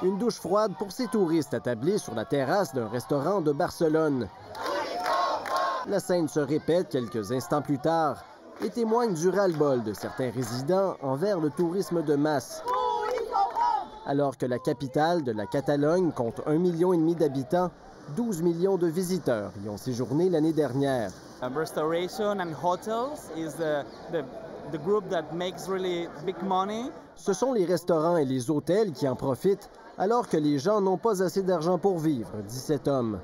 Une douche froide pour ces touristes attablés sur la terrasse d'un restaurant de Barcelone. La scène se répète quelques instants plus tard et témoigne du ras-le-bol de certains résidents envers le tourisme de masse. Alors que la capitale de la Catalogne compte 1,5 million d'habitants, 12 millions de visiteurs y ont séjourné l'année dernière. Restauration and hotels is the group that makes really big money. Ce sont les restaurants et les hôtels qui en profitent, alors que les gens n'ont pas assez d'argent pour vivre, dit cet homme.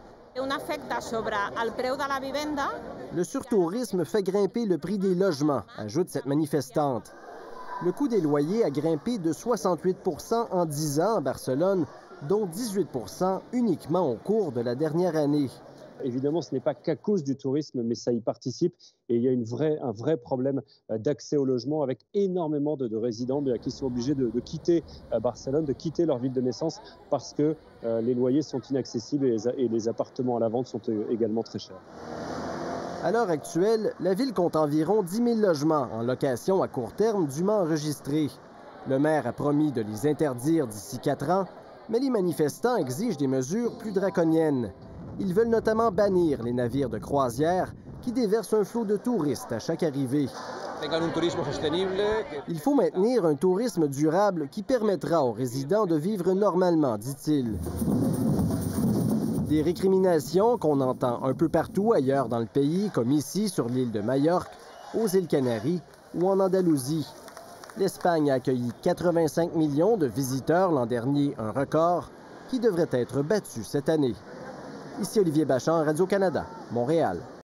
Le surtourisme fait grimper le prix des logements, ajoute cette manifestante. Le coût des loyers a grimpé de 68% en 10 ans à Barcelone, dont 18% uniquement au cours de la dernière année. Évidemment, ce n'est pas qu'à cause du tourisme, mais ça y participe. Et il y a un vrai problème d'accès au logement avec énormément de résidents qui sont obligés de quitter Barcelone, de quitter leur ville de naissance parce que les loyers sont inaccessibles et les appartements à la vente sont également très chers. À l'heure actuelle, la ville compte environ 10 000 logements en location à court terme dûment enregistrés. Le maire a promis de les interdire d'ici 4 ans, mais les manifestants exigent des mesures plus draconiennes. Ils veulent notamment bannir les navires de croisière qui déversent un flot de touristes à chaque arrivée. Il faut maintenir un tourisme durable qui permettra aux résidents de vivre normalement, dit-il. Des récriminations qu'on entend un peu partout ailleurs dans le pays, comme ici sur l'île de Majorque, aux Îles-Canaries ou en Andalousie. L'Espagne a accueilli 85 millions de visiteurs l'an dernier, un record qui devrait être battu cette année. Ici Olivier Bachand, Radio-Canada, Montréal.